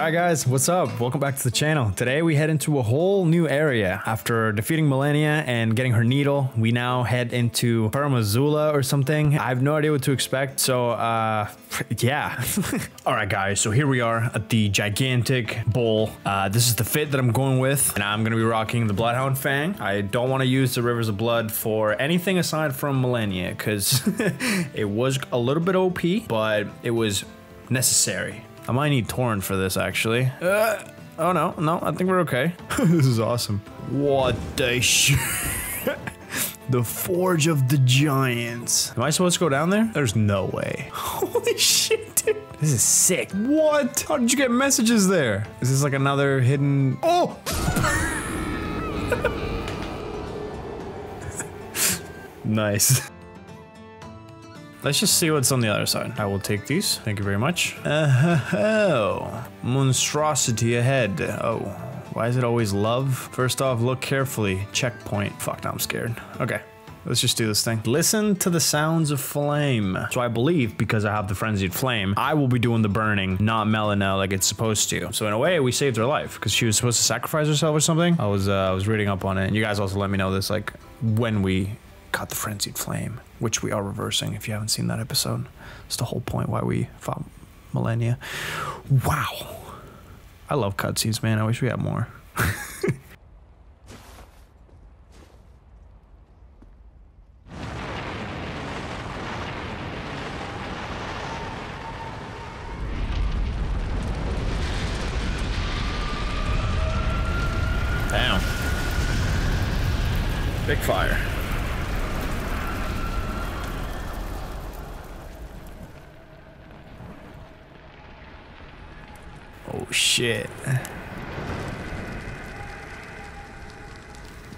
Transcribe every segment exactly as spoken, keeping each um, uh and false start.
Alright guys, what's up? Welcome back to the channel. Today we head into a whole new area. After defeating Malenia and getting her needle, we now head into Farum Azula or something. I have no idea what to expect, so uh, yeah. Alright guys, so here we are at the gigantic bowl. Uh, this is the fit that I'm going with, and I'm going to be rocking the Bloodhound Fang. I don't want to use the Rivers of Blood for anything aside from Malenia, because it was a little bit O P, but it was necessary. I might need Torrent for this, actually. Uh, oh, no. No, I think we're okay. This is awesome. What the shit? The Forge of the Giants. Am I supposed to go down there? There's no way. Holy shit, dude. This is sick. What? How did you get messages there? Is this like another hidden... Oh! Nice. Let's just see what's on the other side. I will take these. Thank you very much. Uh-oh. Monstrosity ahead. Oh, why is it always love? First off, look carefully. Checkpoint. Fuck, now I'm scared. Okay. Let's just do this thing. Listen to the sounds of flame. So I believe, because I have the frenzied flame, I will be doing the burning, not Melina like it's supposed to. So in a way, we saved her life, because she was supposed to sacrifice herself or something. I was, uh, I was reading up on it, and you guys also let me know this, like, when we... caught the frenzied flame, which we are reversing. If you haven't seen that episode, it's the whole point why we fought Malenia. Wow, I love cutscenes, man. I wish we had more. Damn, big fire. Shit.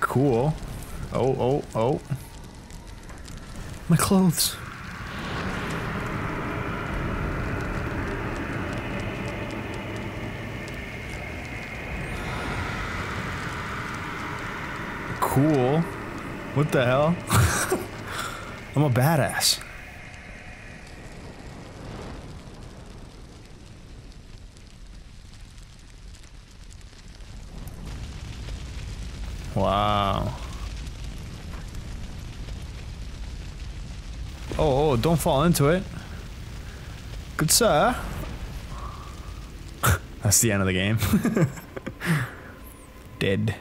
Cool. Oh, oh, oh. My clothes. Cool. What the hell? I'm a badass. Wow. Oh, oh, don't fall into it. Good sir. That's the end of the game. Dead.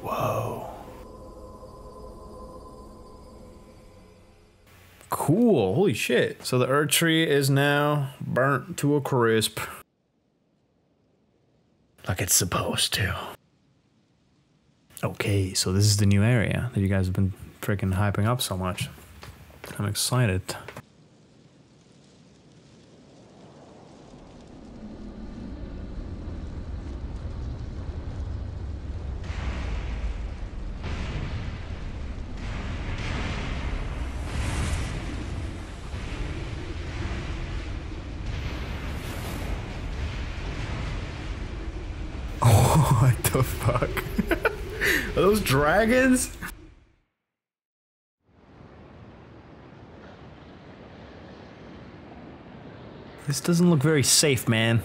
Whoa. Cool, holy shit. So the Erdtree is now burnt to a crisp. Like it's supposed to. Okay, so this is the new area that you guys have been freaking hyping up so much. I'm excited. Oh, what the fuck? Are those dragons? This doesn't look very safe, man.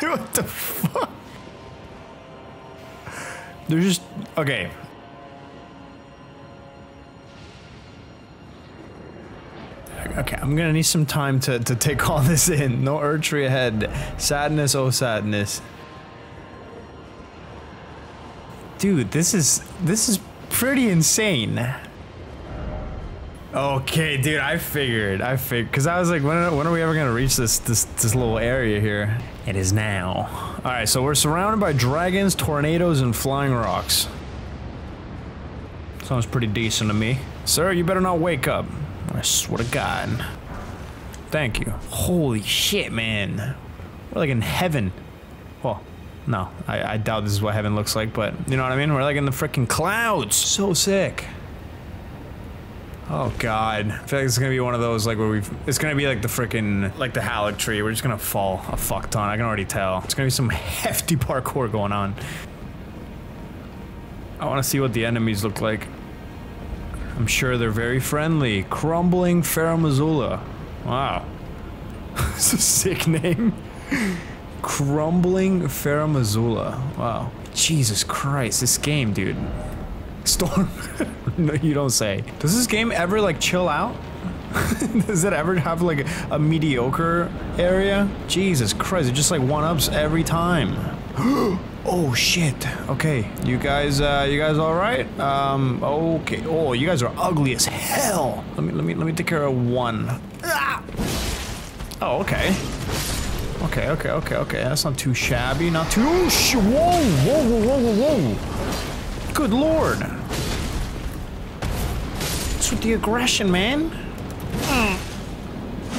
What the fuck? They're just... okay. Okay, I'm gonna need some time to, to take all this in. No Erdtree ahead. Sadness, oh sadness. Dude, this is, this is pretty insane. Okay, dude, I figured, I figured, cause I was like, when are, when are we ever gonna reach this, this, this little area here? It is now. All right, so we're surrounded by dragons, tornadoes, and flying rocks. Sounds pretty decent to me. Sir, you better not wake up. I swear to God. Thank you. Holy shit, man. We're like in heaven. Well. No, I, I doubt this is what heaven looks like, but you know what I mean? We're like in the freaking clouds. So sick. Oh, God. I feel like it's going to be one of those, like, where we've... it's going to be like the freaking... like the Halleck tree. We're just going to fall a fuck ton. I can already tell. It's going to be some hefty parkour going on. I want to see what the enemies look like. I'm sure they're very friendly. Crumbling Farum Azula. Wow. It's a sick name. Crumbling Farum Azula. Wow. Jesus Christ, this game, dude. Storm. No, you don't say. Does this game ever, like, chill out? Does it ever have, like, a mediocre area? Jesus Christ, it just, like, one-ups every time. Oh, shit. Okay, you guys, uh, you guys all right? Um, okay. Oh, you guys are ugly as hell. Let me, let me, let me take care of one. Ah! Oh, okay. Okay, okay, okay, okay. That's not too shabby. Not too... Oh, sh whoa, whoa, whoa, whoa, whoa, whoa. Good lord. What's with the aggression, man? Mm.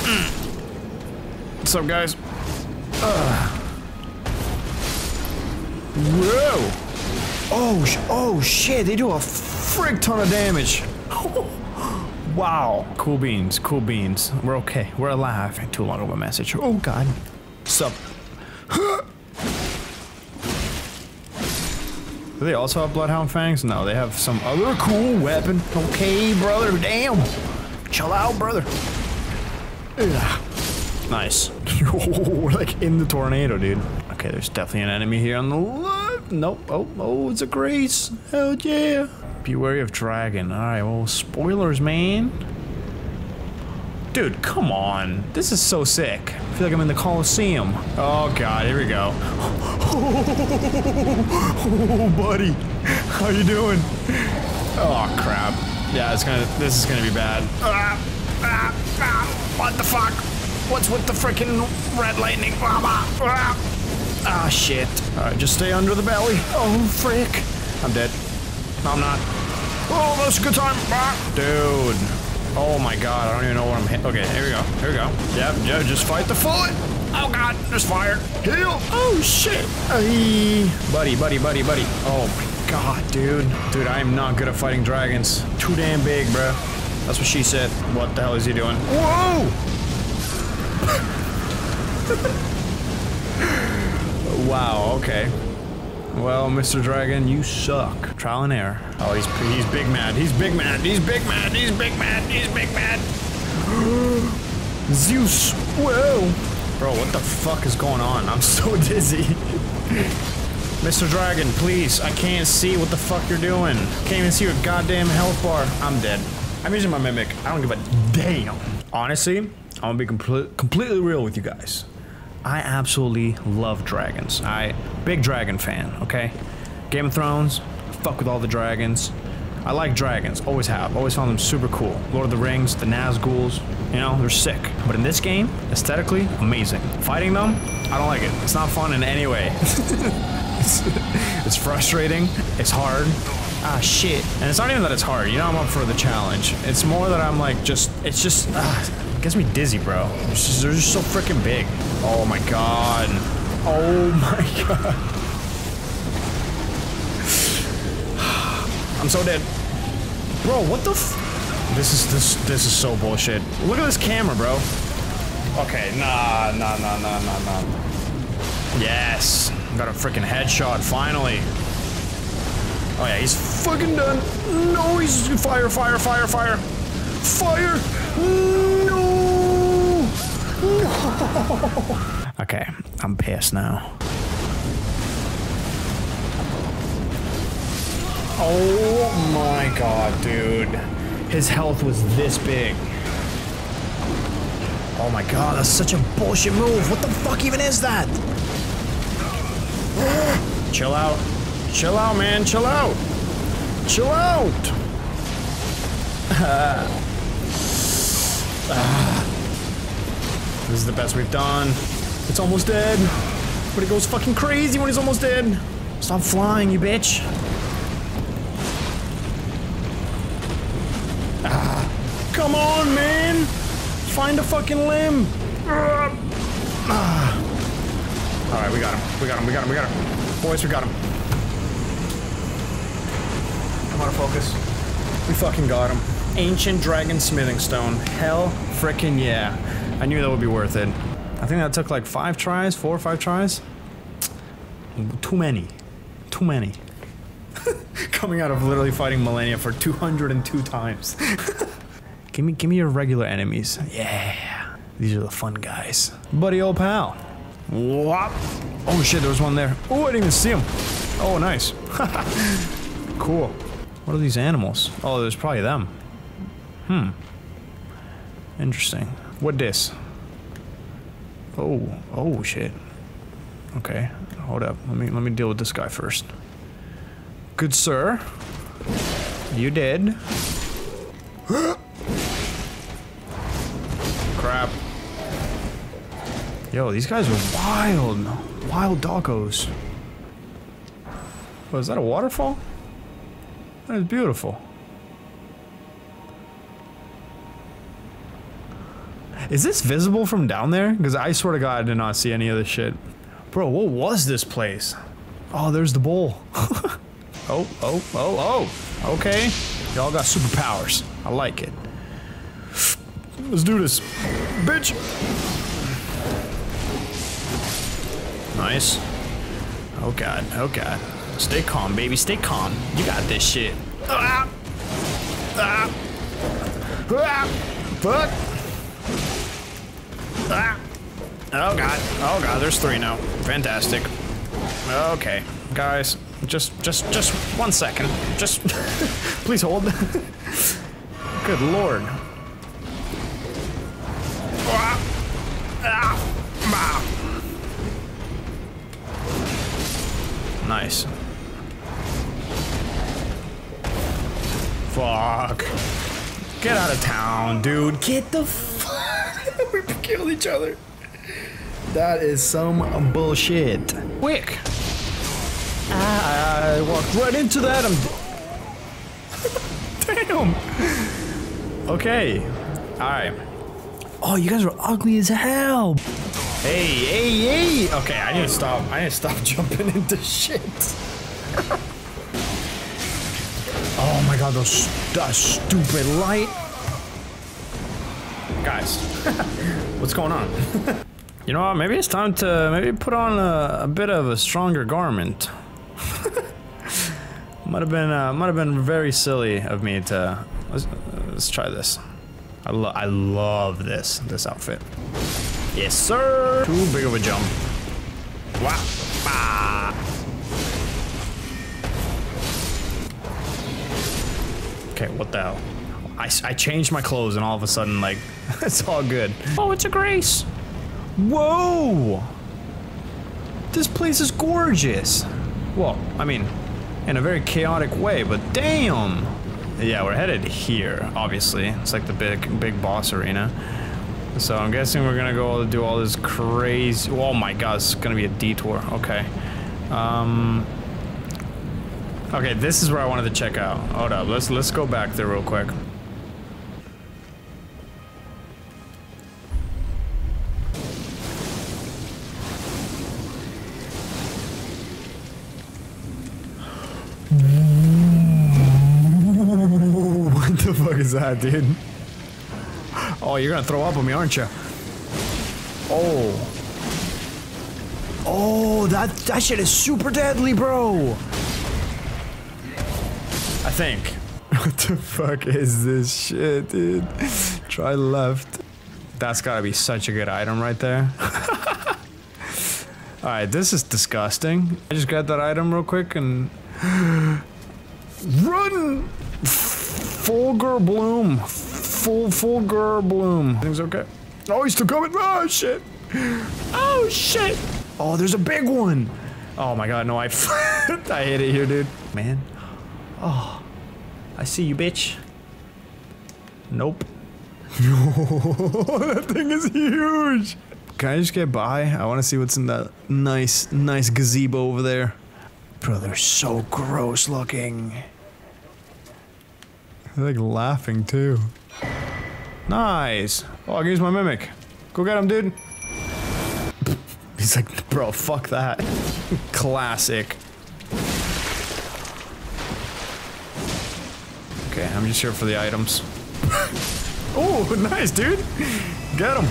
Mm. What's up, guys? Ugh. Whoa! Oh, sh oh shit, they do a frick ton of damage. Wow. Cool beans, cool beans. We're okay, we're alive. Too long of a message. Oh god. Sup. Do they also have Bloodhound Fangs? No, they have some other cool weapon. Okay, brother, damn. Chill out, brother. Ugh. Nice. We're like in the tornado, dude. Okay, there's definitely an enemy here on the left. Nope. Oh, oh, it's a grace. Hell yeah. Be wary of dragon. All right, well, spoilers, man. Dude, come on. This is so sick. I feel like I'm in the Coliseum. Oh, God, here we go. Oh, buddy. How you doing? Oh, crap. Yeah, it's gonna, this is gonna be bad. Ah, ah, ah, what the fuck? What's with the freaking red lightning? Ah, ah, ah, shit. All right, just stay under the belly. Oh, frick. I'm dead. No, I'm not. Oh, that's a good time. Ah. Dude. Oh, my God. I don't even know what I'm hitting. Okay, here we go. Here we go. Yep, yep, just fight the foot. Oh, God. There's fire. Heal. Oh, shit. Aye. Buddy, buddy, buddy, buddy. Oh, my God, dude. Dude, I am not good at fighting dragons. Too damn big, bruh. That's what she said. What the hell is he doing? Whoa! Wow, okay. Well, Mister Dragon, you suck. Trial and error. Oh, he's he's big mad. He's big mad. He's big mad. He's big mad. He's big mad. Zeus. Whoa. Bro, what the fuck is going on? I'm so dizzy. Mister Dragon, please. I can't see what the fuck you're doing. Can't even see your goddamn health bar. I'm dead. I'm using my mimic. I don't give a damn. Honestly, I'm gonna be complete, completely real with you guys. I absolutely love dragons. I big dragon fan, okay? Game of Thrones, fuck with all the dragons. I like dragons, always have, always found them super cool. Lord of the Rings, the Nazguls, you know, they're sick. But in this game, aesthetically, amazing. Fighting them, I don't like it. It's not fun in any way. it's, it's frustrating, it's hard. Ah, shit. And it's not even that it's hard, you know, I'm up for the challenge. It's more that I'm like, just, it's just, ah, it gets me dizzy, bro. It's just, they're just so freaking big. Oh my god. Oh my god. I'm so dead. Bro, what the f- This is, this, this is so bullshit. Look at this camera, bro. Okay, nah, nah, nah, nah, nah, nah. Yes. Got a freaking headshot, finally. Oh yeah, he's fucking done. No, he's fire, fire, fire, fire, fire. No. No. Okay, I'm pissed now. Oh my god, dude, his health was this big. Oh my god, that's such a bullshit move. What the fuck even is that? Chill out. Chill out, man. Chill out. Chill out. Uh, uh, this is the best we've done. It's almost dead. But it goes fucking crazy when he's almost dead. Stop flying, you bitch. Uh, come on, man. Find a fucking limb. Uh, uh. All right, we got him. We got him. We got him. We got him. Boys, we got him. Out of focus. We fucking got him. Ancient dragon smithing stone. Hell frickin' yeah. I knew that would be worth it. I think that took like five tries, four or five tries. Too many. Too many. Coming out of literally fighting Malenia for two hundred and two times. Give me, give me your regular enemies. Yeah. These are the fun guys. Buddy old pal. Whop. Oh shit, there was one there. Oh, I didn't even see him. Oh, nice. Cool. What are these animals? Oh, there's probably them. Hmm. Interesting. What this? Oh, oh shit. Okay, hold up. Let me let me deal with this guy first. Good sir, you dead. Crap. Yo, these guys are wild, wild doggos. Oh, is that a waterfall? That is beautiful. Is this visible from down there? Because I swear to God, I did not see any of this shit. Bro, what was this place? Oh, there's the bull. oh, oh, oh, oh. Okay. Y'all got superpowers. I like it. Let's do this, bitch. Nice. Oh, God. Oh, God. Stay calm, baby. Stay calm. You got this shit. Ah. Ah. Ah. Fuck. Ah. Oh god, oh god, there's three now. Fantastic. Okay, guys, just, just, just one second. Just, please hold. Good lord. Nice. Fuck. Get out of town, dude. Get the fuck. We killed each other. That is some bullshit. Quick! I, I walked right into that. I'm damn. Okay. All right. Oh, you guys were ugly as hell. Hey, hey, hey. Okay, I need to stop. I need to stop jumping into shit. Oh my god, those that stupid light. Guys, what's going on? You know what, maybe it's time to maybe put on a, a bit of a stronger garment. Might have been uh, might have been very silly of me to let's, let's try this. I love I love this this outfit. Yes sir. Too big of a jump. Wow. Ah. Okay, what the hell? I, I changed my clothes and all of a sudden like it's all good. Oh, it's a grace. Whoa! This place is gorgeous. Well, I mean, in a very chaotic way, but damn! Yeah, we're headed here, obviously. It's like the big, big boss arena. So I'm guessing we're gonna go do all this crazy... Oh my god, it's gonna be a detour. Okay. Um... Okay, this is where I wanted to check out. Hold up, let's, let's go back there real quick. Is that, dude? Oh, you're gonna throw up on me, aren't you? Oh. Oh, that that shit is super deadly, bro. I think. What the fuck is this shit, dude? Try left. That's gotta be such a good item right there. All right, this is disgusting. I just grabbed that item real quick and run. Fulgur Bloom. Full Fulgur Bloom. Things okay. Oh, he's still coming. Oh, shit. Oh, shit. Oh, there's a big one. Oh, my God. No, I I hit it here, dude. Man. Oh. I see you, bitch. Nope. That thing is huge. Can I just get by? I want to see what's in that nice, nice gazebo over there. Bro, they're so gross looking. They're like laughing too. Nice. Oh, I can use my mimic. Go get him, dude. He's like, bro, fuck that. Classic. Okay, I'm just here for the items. Oh, nice, dude. Get him.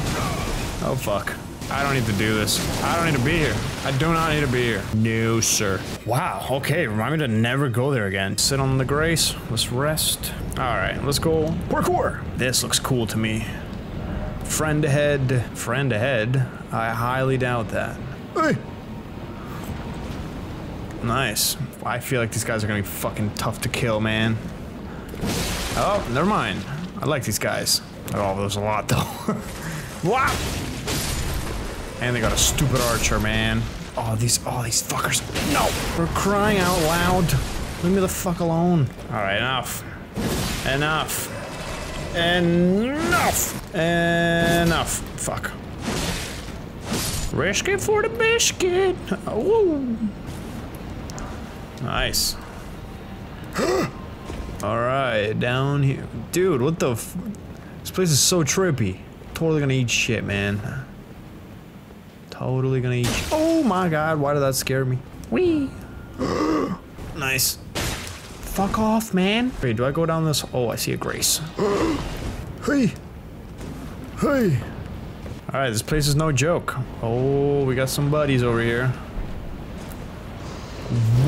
Oh, fuck. I don't need to do this. I don't need to be here. I do not need to be here. No, sir. Wow, okay, remind me to never go there again. Sit on the grace, let's rest. All right, let's go parkour. This looks cool to me. Friend ahead, friend ahead. I highly doubt that. Hey. Nice. I feel like these guys are gonna be fucking tough to kill, man. Oh, never mind. I like these guys. Oh, there's a lot though. Wow. And they got a stupid archer, man. Oh, these, oh, these fuckers. No, we're crying out loud. Leave me the fuck alone. All right, enough. Enough. Enough! Enough. Fuck. Biscuit for the biscuit! Oh! Nice. Alright, down here. Dude, what the f- This place is so trippy. Totally gonna eat shit, man. Totally gonna eat shit. Oh my god, why did that scare me? Whee! Nice. Fuck off, man. Wait, do I go down this? Oh, I see a grace. Hey. Hey. Alright, this place is no joke. Oh, we got some buddies over here.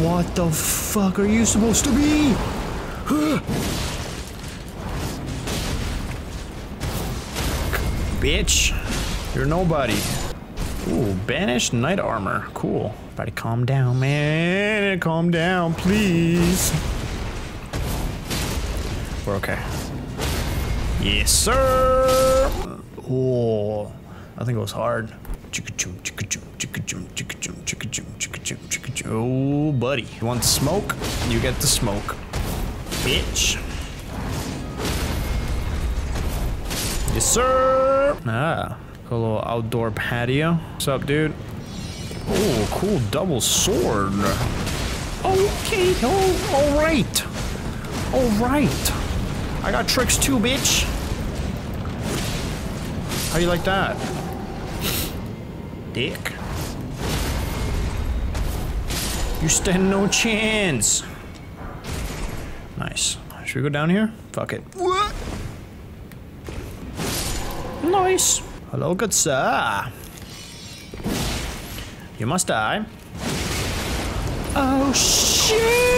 What the fuck are you supposed to be? Bitch. You're nobody. Ooh, banished knight armor. Cool. Everybody calm down, man. Calm down, please. We're okay. Yes, sir. Oh, I think it was hard. Oh, buddy. You want smoke? You get the smoke. Bitch. Yes, sir. Ah, a little outdoor patio. What's up, dude? Oh, cool double sword. Okay. Oh, all right. All right. I got tricks too, bitch. How you like that? Dick. You stand no chance. Nice. Should we go down here? Fuck it. What? Nice. Hello, good sir. You must die. Oh, shit.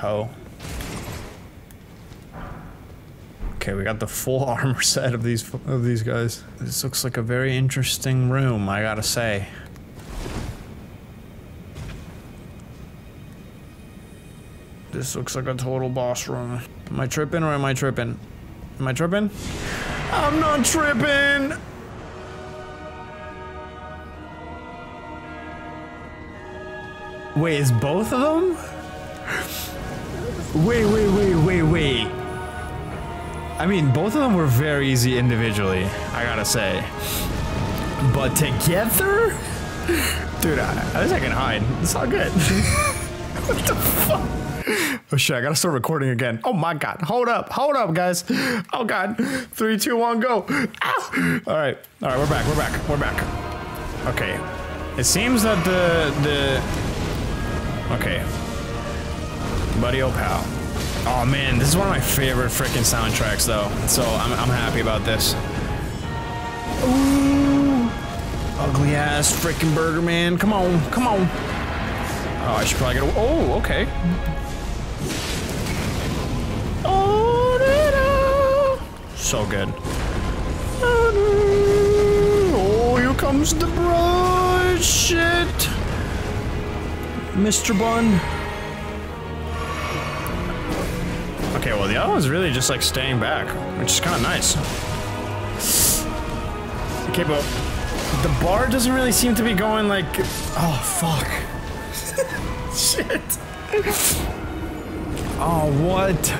Oh. Okay, we got the full armor set of these of these guys. This looks like a very interesting room, I gotta say. This looks like a total boss room. Am I tripping or am I tripping? Am I tripping? I'm not tripping! Wait, is both of them? Wait, wait, wait, wait, wait. I mean, both of them were very easy individually, I gotta say. But together? Dude, I, I guess I can hide. It's all good. What the fuck? Oh shit, I gotta start recording again. Oh my god. Hold up, hold up, guys. Oh god. Three, two, one, go. Ow! All right, all right, we're back, we're back, we're back. Okay. It seems that the, the, okay. Buddy, oh pal. Oh man, this is one of my favorite freaking soundtracks though, so I'm, I'm happy about this. Ooh, ugly ass freaking burger man. Come on, come on. Oh, I should probably get a. Oh, okay. Oh, so good. Oh, here comes the brush. Shit, Mister Bun. Okay, well, the other one's really just like staying back, which is kind of nice. Okay, but the bar doesn't really seem to be going like. Oh, fuck. Shit. Oh, what?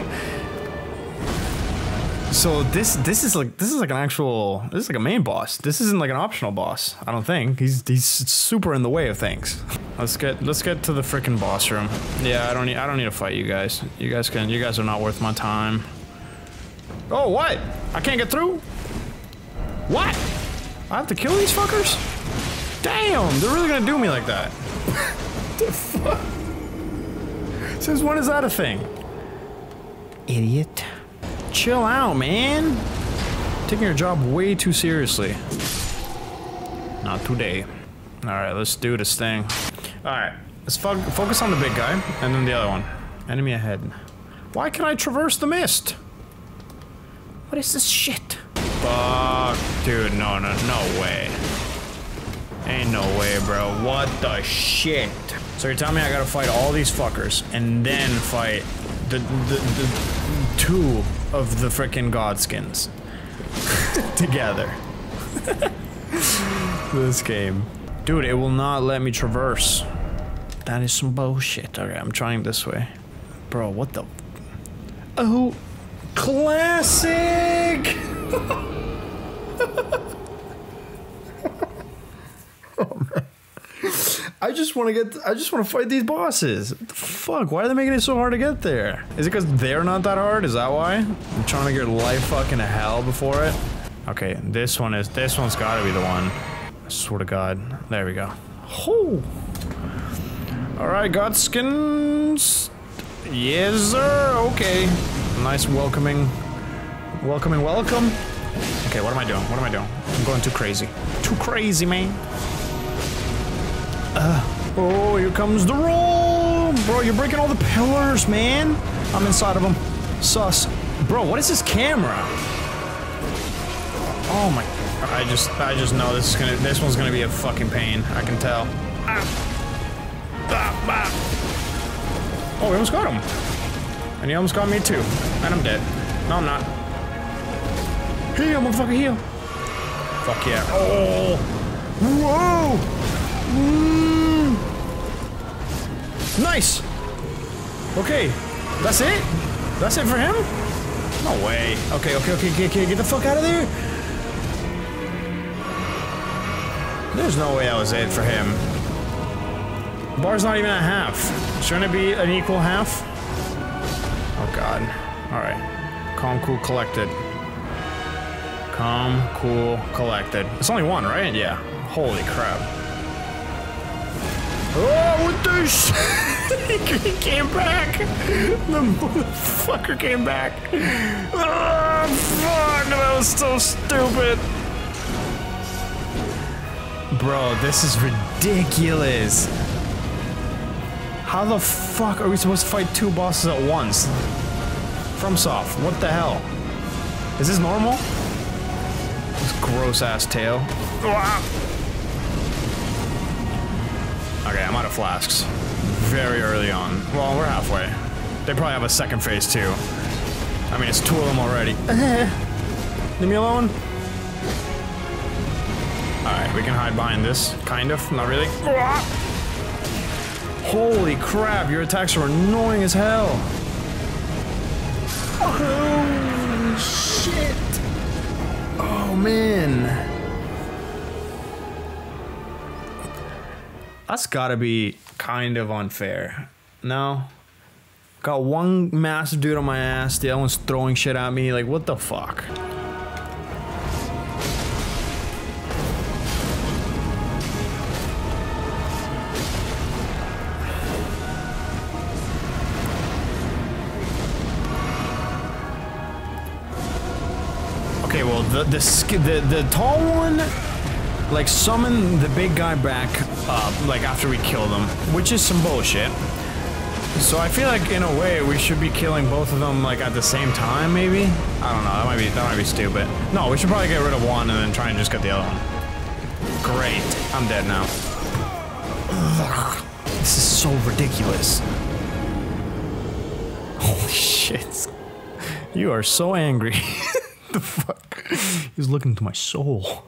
So this this is like this is like an actual this is like a main boss. This isn't like an optional boss. I don't think he's he's super in the way of things. Let's get let's get to the frickin' boss room. Yeah, I don't need I don't need to fight you guys. You guys can you guys are not worth my time. Oh what? I can't get through? What? I have to kill these fuckers? Damn, they're really gonna do me like that. What the fuck? Since when is that a thing? Idiot. Chill out, man. Taking your job way too seriously. Not today. Alright, let's do this thing. Alright, let's fo focus on the big guy, and then the other one. Enemy ahead. Why can I traverse the mist? What is this shit? Fuck, dude, no, no, no way. Ain't no way, bro. What the shit? So you're telling me I gotta fight all these fuckers and then fight the, the, the two of the frickin' Godskins together. This game. Dude, it will not let me traverse. That is some bullshit. Okay, I'm trying this way. Bro, what the... Oh, classic! Oh, man. I just want to get... I just want to fight these bosses. What the fuck? Why are they making it so hard to get there? Is it because they're not that hard? Is that why? I'm trying to make your life fucking hell before it. Okay, this one is... This one's gotta be the one. I swear to God. There we go. Oh. Alright, Godskins. Yes, sir. Okay. Nice welcoming... Welcoming welcome. Okay, what am I doing? What am I doing? I'm going too crazy. Too crazy, man. Uh, oh, here comes the roll! Bro, you're breaking all the pillars, man! I'm inside of them. Sus. Bro, what is this camera? Oh my... I just... I just know this is gonna... This one's gonna be a fucking pain. I can tell. Ah. Ah, ah. Oh, he almost got him. And he almost got me too. And I'm dead. No, I'm not. Heal, motherfucker, heal! Fuck yeah. Oh! Whoa! Mm. Nice! Okay, that's it? That's it for him? No way. Okay, okay, okay, okay, okay, get the fuck out of there! There's no way that was it for him. The bar's not even a half. Shouldn't it be an equal half? Oh god. Alright. Calm, cool, collected. Calm, cool, collected. It's only one, right? Yeah. Holy crap. Oh, what the shit? He came back! The motherfucker came back! Oh, fuck! That was so stupid! Bro, this is ridiculous! How the fuck are we supposed to fight two bosses at once? FromSoft, what the hell? Is this normal? This gross-ass tail. Oh, okay, I'm out of flasks. Very early on. Well, we're halfway. They probably have a second phase too. I mean, it's two of them already. Leave me alone. Alright, we can hide behind this. Kind of. Not really. Holy crap, your attacks are annoying as hell. Oh, shit. Oh, man. That's gotta be kind of unfair. No? Got one massive dude on my ass, the other one's throwing shit at me, like what the fuck? Okay, well the the the, the tall one like summon the big guy back up, like after we kill them, which is some bullshit. So I feel like in a way we should be killing both of them like at the same time, maybe. I don't know. That might be that might be stupid. No, we should probably get rid of one and then try and just get the other one. Great, I'm dead now. Ugh, this is so ridiculous. Holy shit! You are so angry. The fuck? He's looking to my soul.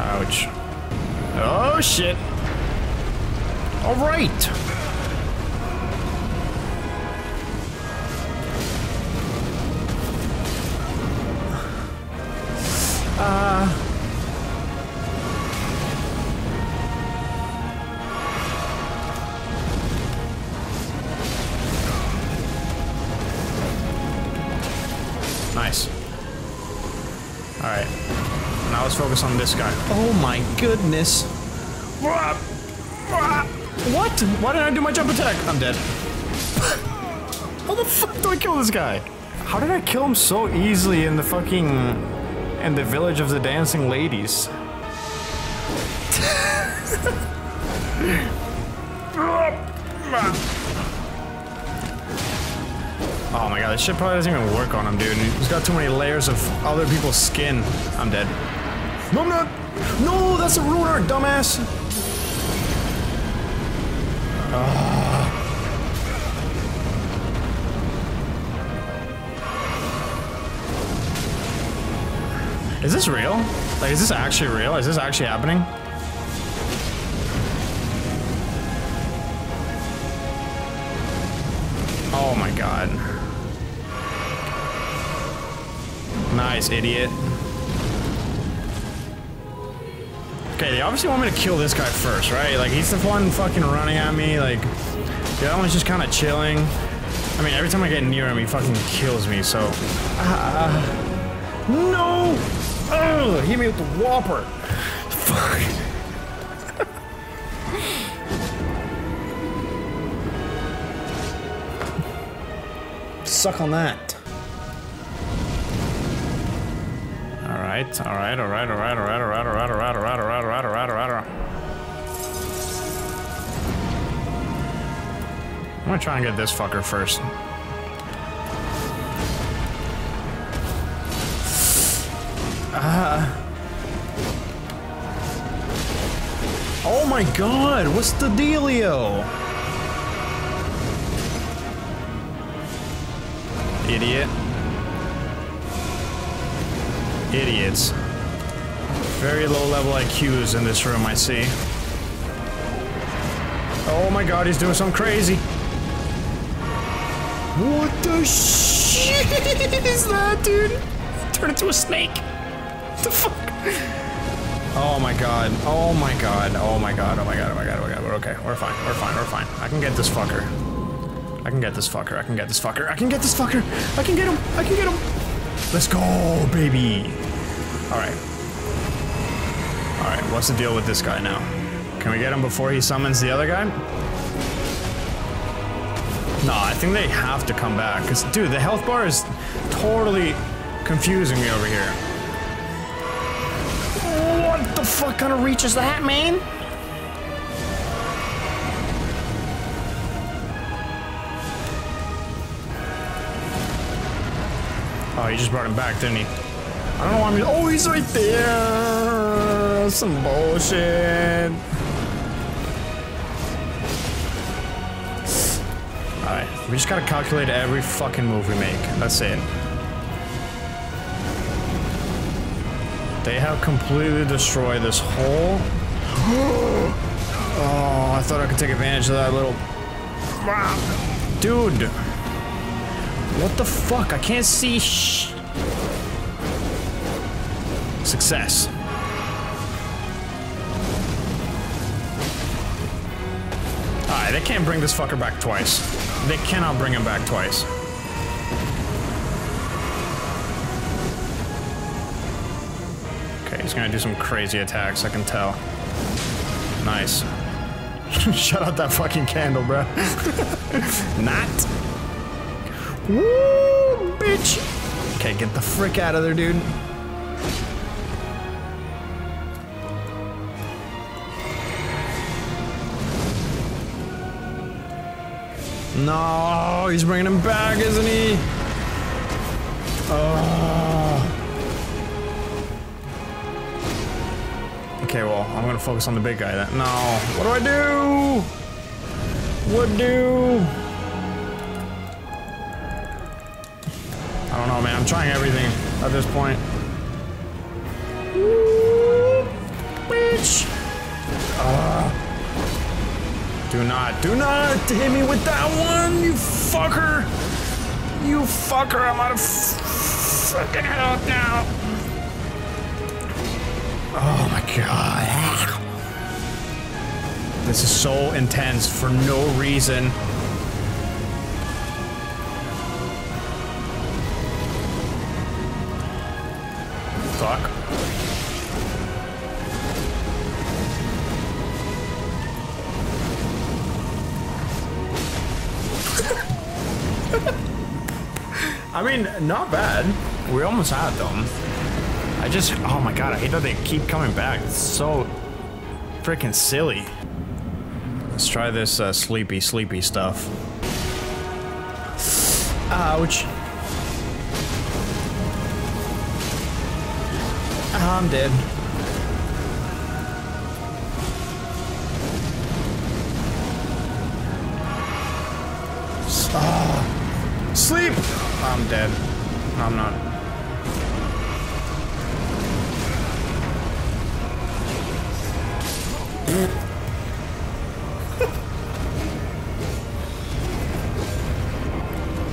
Ouch. Oh shit. Alright. Uh nice. Alright. Now let's focus on this guy. Oh my goodness. What? Why did I do my jump attack? I'm dead. How the fuck do I kill this guy? How did I kill him so easily in the fucking and the Village of the Dancing Ladies. Oh my god, this shit probably doesn't even work on him, dude. He's got too many layers of other people's skin. I'm dead. No, I'm not. No, that's a ruler, dumbass. Uh. Is this real? Like, is this actually real? Is this actually happening? Oh my god. Nice, idiot. Okay, they obviously want me to kill this guy first, right? Like, he's the one fucking running at me, like... The other one's just kind of chilling. I mean, every time I get near him, he fucking kills me, so... Uh, no! Ugh, hit me with the whopper! Fuck! Suck on that. Alright, alright, alright, alright, alright, alright, alright, alright, alright, alright, alright, alright, alright. I'm gonna try and get this fucker first. Ah. Oh my god, what's the dealio? Idiot. Idiots. Very low level I Qs in this room, I see. Oh my god, he's doing something crazy. What the shit is that, dude? Turn into a snake. What the fuck? Oh my god. Oh my god. Oh my god. Oh my god. Oh my god. Oh my god. We're okay. We're fine. We're fine. We're fine. I can get this fucker. I can get this fucker, I can get this fucker, I can get this fucker, I can get him, I can get him! Let's go, baby! Alright. Alright, what's the deal with this guy now? Can we get him before he summons the other guy? Nah, I think they have to come back, because, dude, the health bar is totally confusing me over here. What the fuck kind of reach is that, man? Oh, he just brought him back, didn't he? I don't know why I'm just- Oh, he's right there! Some bullshit. Alright, we just gotta calculate every fucking move we make. That's it. They have completely destroyed this whole... Oh, I thought I could take advantage of that little... Dude! What the fuck? I can't see sh- Success. Alright, they can't bring this fucker back twice. They cannot bring him back twice. Okay, he's gonna do some crazy attacks, I can tell. Nice. Shut out that fucking candle, bro. Not. Woo, bitch! Okay, get the frick out of there, dude. No, he's bringing him back, isn't he? Oh. Okay, well, I'm gonna focus on the big guy then. No, what do I do? What do? I don't know, man. I'm trying everything at this point. Ooh, bitch! Uh, do not, do not hit me with that one, you fucker! You fucker! I'm out of fucking health now. Oh my god! This is so intense for no reason. Fuck. I mean, not bad. We almost had them. I just, oh my god, I hate that they keep coming back. It's so freaking silly. Let's try this uh, sleepy, sleepy stuff. Ouch. I'm dead. Oh, sleep! I'm dead. No, I'm not.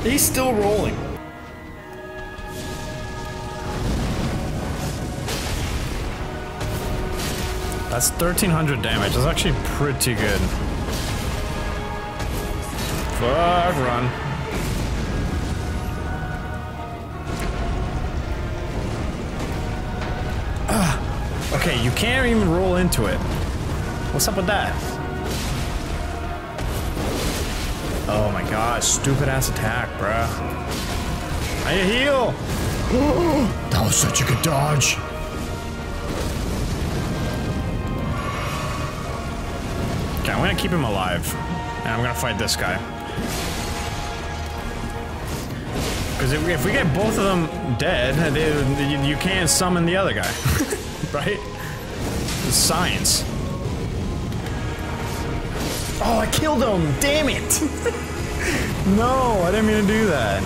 He's still rolling. That's thirteen hundred damage. That's actually pretty good. Fuck, run. Ah, okay, you can't even roll into it. What's up with that? Oh my god, stupid ass attack, bruh. I need a heal! That was such a good dodge. Okay, I'm gonna keep him alive. And I'm gonna fight this guy. Because if, if we get both of them dead, they, you, you can't summon the other guy. Right? It's science. Oh, I killed him! Damn it! No, I didn't mean to do that.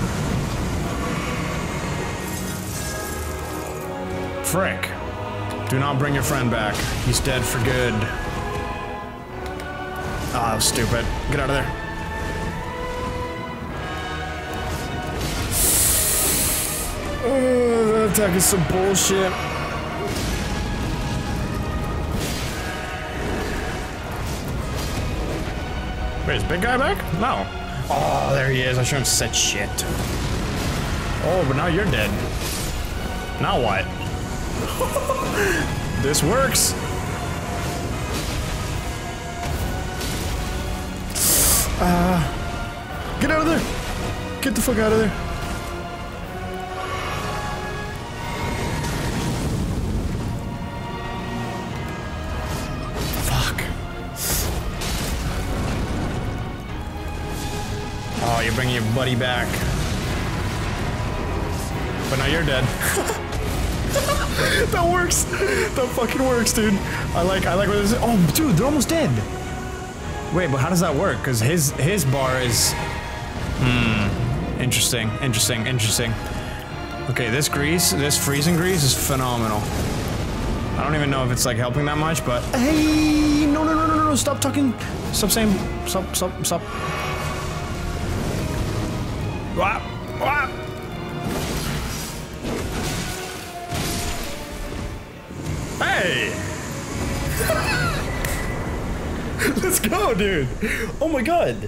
Frick. Do not bring your friend back. He's dead for good. Ah, oh, stupid. Get out of there. Oh, that attack is some bullshit. Wait, is big guy back? No. Oh, there he is. I shouldn't have said shit. Oh, but now you're dead. Now what? This works. Uh, get out of there. Get the fuck out of there. Bring your buddy back. But now you're dead. That works. That fucking works, dude. I like I like what this is. Oh, dude, they're almost dead. Wait, but how does that work? Because his his bar is Hmm. Interesting, interesting, interesting. Okay, this grease, this freezing grease is phenomenal. I don't even know if it's like helping that much, but hey, no no no no no, stop talking. Stop saying stop stop stop. Wah, wah. Hey! Let's go, dude! Oh my god! one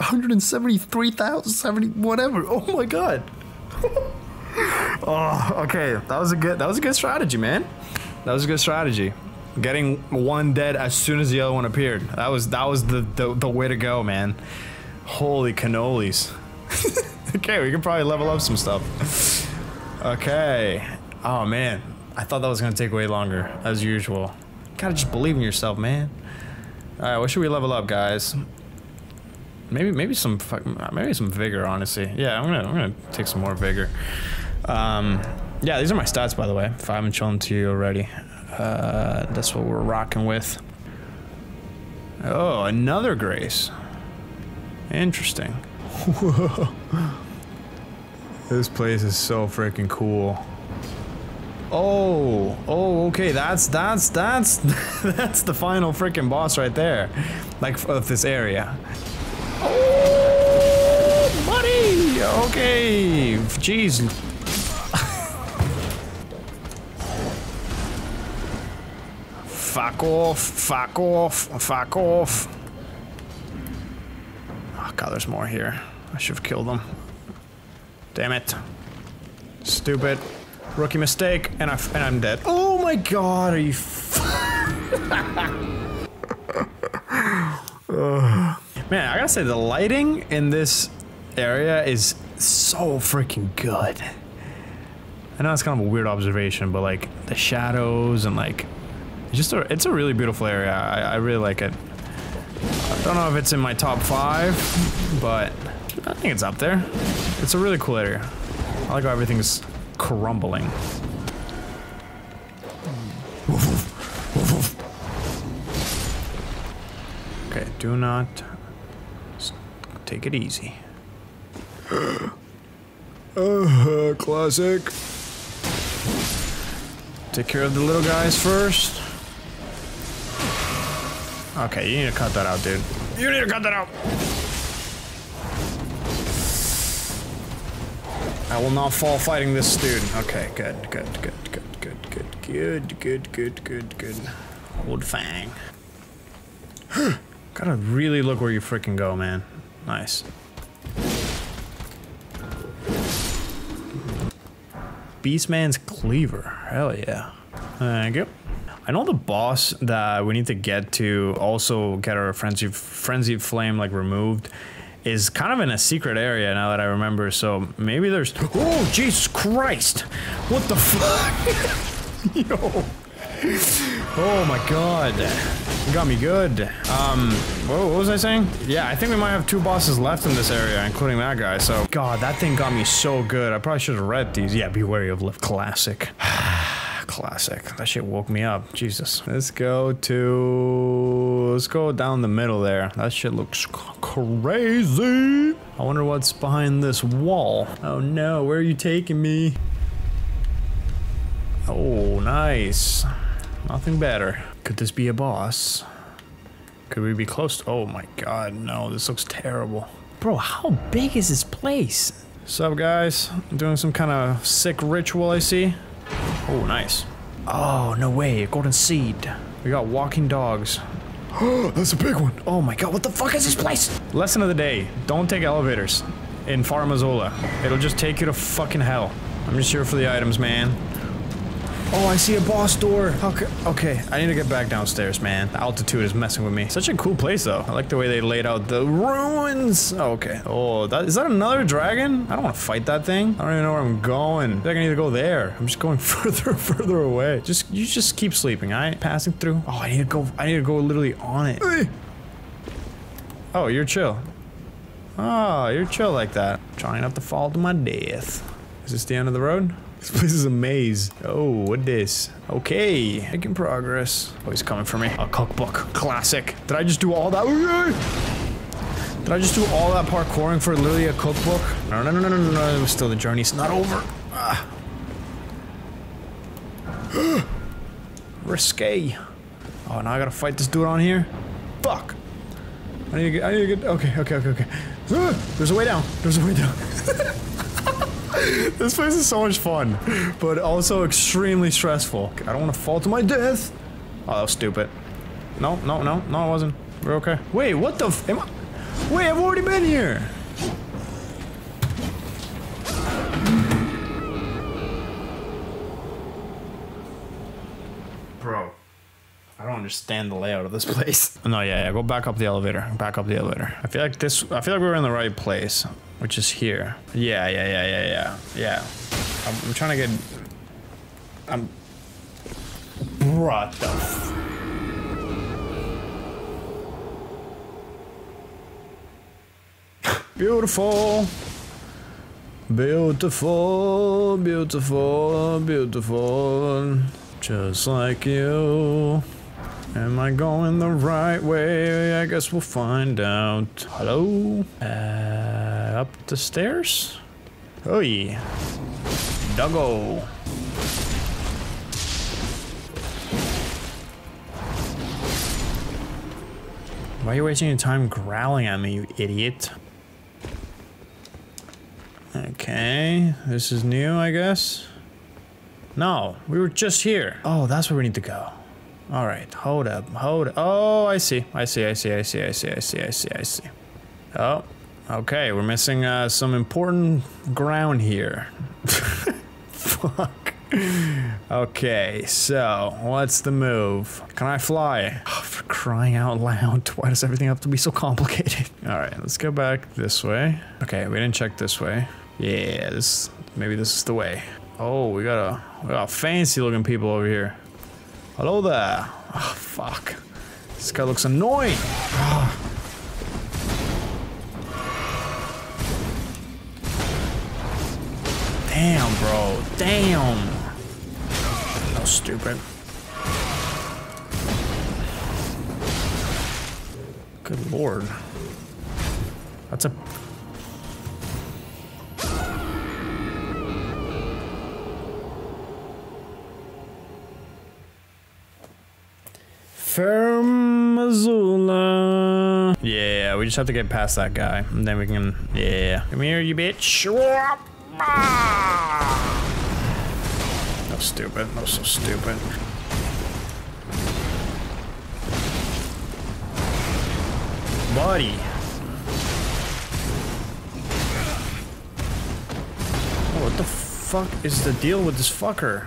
hundred seventy-three thousand seventy whatever. Oh my god! Oh, okay. That was a good that was a good strategy, man. That was a good strategy. Getting one dead as soon as the other one appeared. That was that was the the, the way to go, man. Holy cannolis. Okay, we can probably level up some stuff. Okay. Oh, man. I thought that was going to take way longer, as usual. You gotta just believe in yourself, man. Alright, what should we level up, guys? Maybe maybe some maybe some vigor, honestly. Yeah, I'm going to I'm gonna take some more vigor. Um, yeah, these are my stats, by the way, if I haven't shown them to you already. Uh, that's what we're rocking with. Oh, another grace. Interesting. This place is so freaking cool. Oh, oh, okay. That's that's that's that's the final freaking boss right there, like of this area. Oh, buddy. Okay. Jeez. Fuck off! Fuck off! Fuck off! God, there's more here. I should have killed them. Damn it. Stupid. Rookie mistake, and, I f and I'm dead. Oh my god, are you f Man, I gotta say, the lighting in this area is so freaking good. I know it's kind of a weird observation, but like the shadows and like it's just a, it's a really beautiful area. I, I really like it. I don't know if it's in my top five, but I think it's up there. It's a really cool area. I like how everything's crumbling. Okay, do not take it easy. Uh, classic. Take care of the little guys first. Okay, you need to cut that out, dude. You need to cut that out. I will not fall fighting this dude. Okay, good, good, good, good, good, good, good, good, good, good, good. Old Fang. Gotta really look where you freaking go, man. Nice. Beastman's Cleaver. Hell yeah. Thank you. I know the boss that we need to get to also get our frenzied, frenzied flame like removed is kind of in a secret area now that I remember. So maybe there's... Oh, Jesus Christ. What the fuck? Yo. Oh my God. You got me good. Um, whoa, what was I saying? Yeah, I think we might have two bosses left in this area, including that guy. So God, that thing got me so good. I probably should have read these. Yeah, be wary of lift. Classic. Classic. That shit woke me up. Jesus. Let's go to... Let's go down the middle there. That shit looks crazy. I wonder what's behind this wall. Oh no, where are you taking me? Oh, nice. Nothing better. Could this be a boss? Could we be close to... Oh my God, no. This looks terrible. Bro, how big is this place? Sup, guys? I'm doing some kind of sick ritual, I see. Oh, nice. Oh, no way. A golden seed. We got walking dogs. Oh, that's a big one. Oh my God, what the fuck is this place? Lesson of the day. Don't take elevators in Farum Azula. It'll just take you to fucking hell. I'm just here for the items, man. Oh, I see a boss door. Okay, okay. I need to get back downstairs, man. The altitude is messing with me. Such a cool place, though. I like the way they laid out the ruins. Oh, okay. Oh, that, is that another dragon? I don't want to fight that thing. I don't even know where I'm going. I think I need to go there. I'm just going further and further away. Just, you just keep sleeping, all right? Passing through. Oh, I need to go. I need to go literally on it. Hey. Oh, you're chill. Oh, you're chill like that. Trying not to fall to my death. Is this the end of the road? This place is a maze. Oh, what this? Okay, making progress. Oh, he's coming for me. A cookbook, classic. Did I just do all that? Did I just do all that parkouring for literally a cookbook? No, no, no, no, no, no. Still, the journey's not over. Ah. Risque. Oh, now I gotta fight this dude on here. Fuck. I need to get. I need to get. Okay, okay, okay, okay. There's a way down. There's a way down. This place is so much fun, but also extremely stressful. I don't want to fall to my death. Oh, that was stupid. No, no, no, no, it wasn't. We're okay. Wait, what the f- am I- Wait, I've already been here! Bro. I don't understand the layout of this place. No, yeah, yeah, go back up the elevator. Back up the elevator. I feel like this- I feel like we were in the right place. Which is here. Yeah, yeah, yeah, yeah, yeah, yeah. I'm, I'm trying to get... I'm... Brought the f... Beautiful. Beautiful, beautiful, beautiful. Just like you. Am I going the right way? I guess we'll find out. Hello? Uh, up the stairs? Oh yeah. Doggo. Why are you wasting your time growling at me, you idiot? Okay, this is new, I guess. No, we were just here. Oh, that's where we need to go. All right, hold up, hold up. Oh, I see, I see, I see, I see, I see, I see, I see, I see. Oh, okay, we're missing uh, some important ground here. Fuck. Okay, so what's the move? Can I fly? Oh, for crying out loud, why does everything have to be so complicated? All right, let's go back this way. Okay, we didn't check this way. Yeah, this maybe this is the way. Oh, we got a we got fancy looking people over here. Hello there. Oh, fuck. This guy looks annoying. Oh. Damn, bro. Damn. So stupid. Good lord. That's a... Farum Azula. Yeah, we just have to get past that guy. And then we can... Yeah. Come here, you bitch. That's stupid. That's so stupid. Buddy. Oh, what the fuck is the deal with this fucker?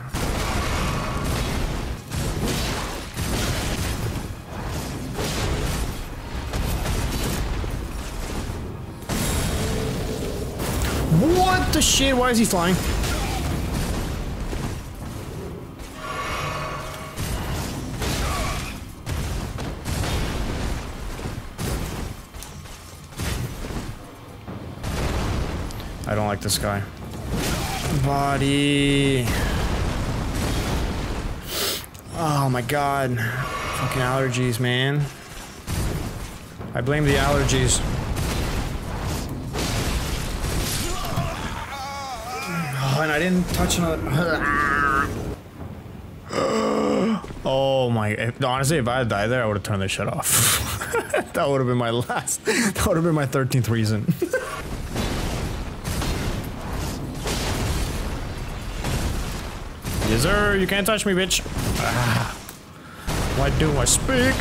What the shit? Why is he flying? I don't like this guy. Body. Oh my god. Fucking allergies, man. I blame the allergies. Oh, and I didn't touch another. Oh my. Honestly, if I had died there, I would have turned this shit off. That would have been my last. That would have been my thirteenth reason. Yes, sir, you can't touch me, bitch. Ah. Why do I speak?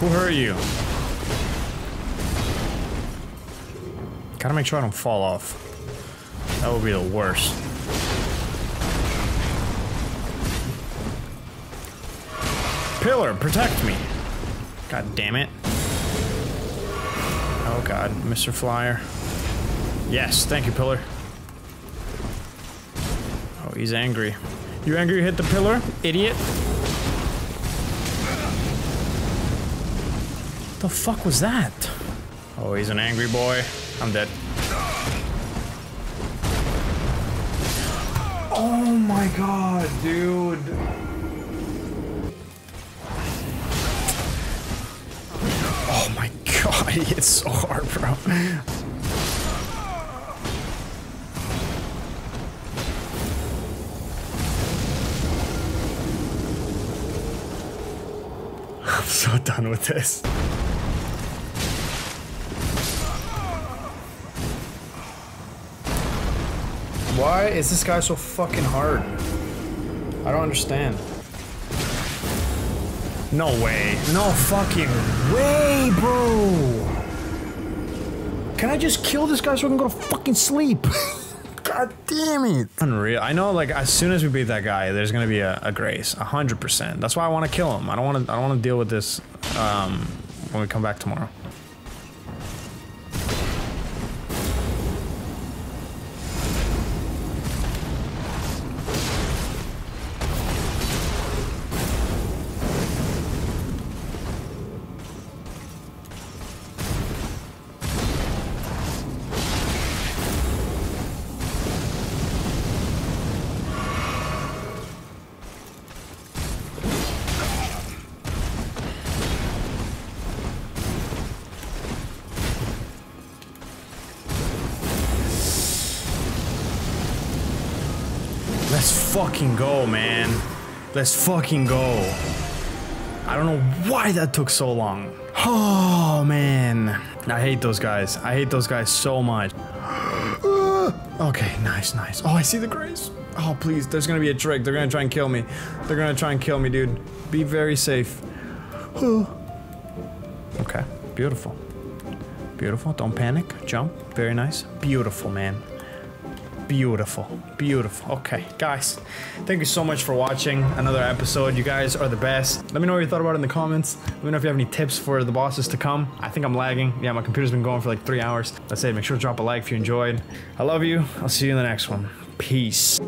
Who hurt you? Gotta make sure I don't fall off. That would be the worst. Pillar, protect me. God damn it. Oh god, Mister Flyer. Yes, thank you, Pillar. Oh, he's angry. You angry you hit the pillar, idiot? The fuck was that? Oh, he's an angry boy. I'm dead. Oh my god, dude. Oh my god, it's so hard, bro. I'm so done with this. Why is this guy so fucking hard? I don't understand. No way. No fucking way, bro. Can I just kill this guy so I can go to fucking sleep? God damn it. Unreal. I know, like, as soon as we beat that guy, there's gonna be a, a grace. A hundred percent. That's why I wanna kill him. I don't wanna I don't wanna deal with this um when we come back tomorrow. Let's fucking go, man. Let's fucking go. I don't know why that took so long. Oh, man. I hate those guys. I hate those guys so much. Okay, nice, nice. Oh, I see the grace. Oh, please. There's gonna be a trick. They're gonna try and kill me. They're gonna try and kill me, dude. Be very safe. Okay, beautiful. Beautiful. Don't panic. Jump. Very nice. Beautiful, man. Beautiful. Beautiful. Okay, guys, thank you so much for watching another episode. You guys are the best. Let me know what you thought about it in the comments. Let me know if you have any tips for the bosses to come. I think I'm lagging. Yeah, my computer's been going for like three hours. That's it. Make sure to drop a like if you enjoyed. I love you. I'll see you in the next one. Peace.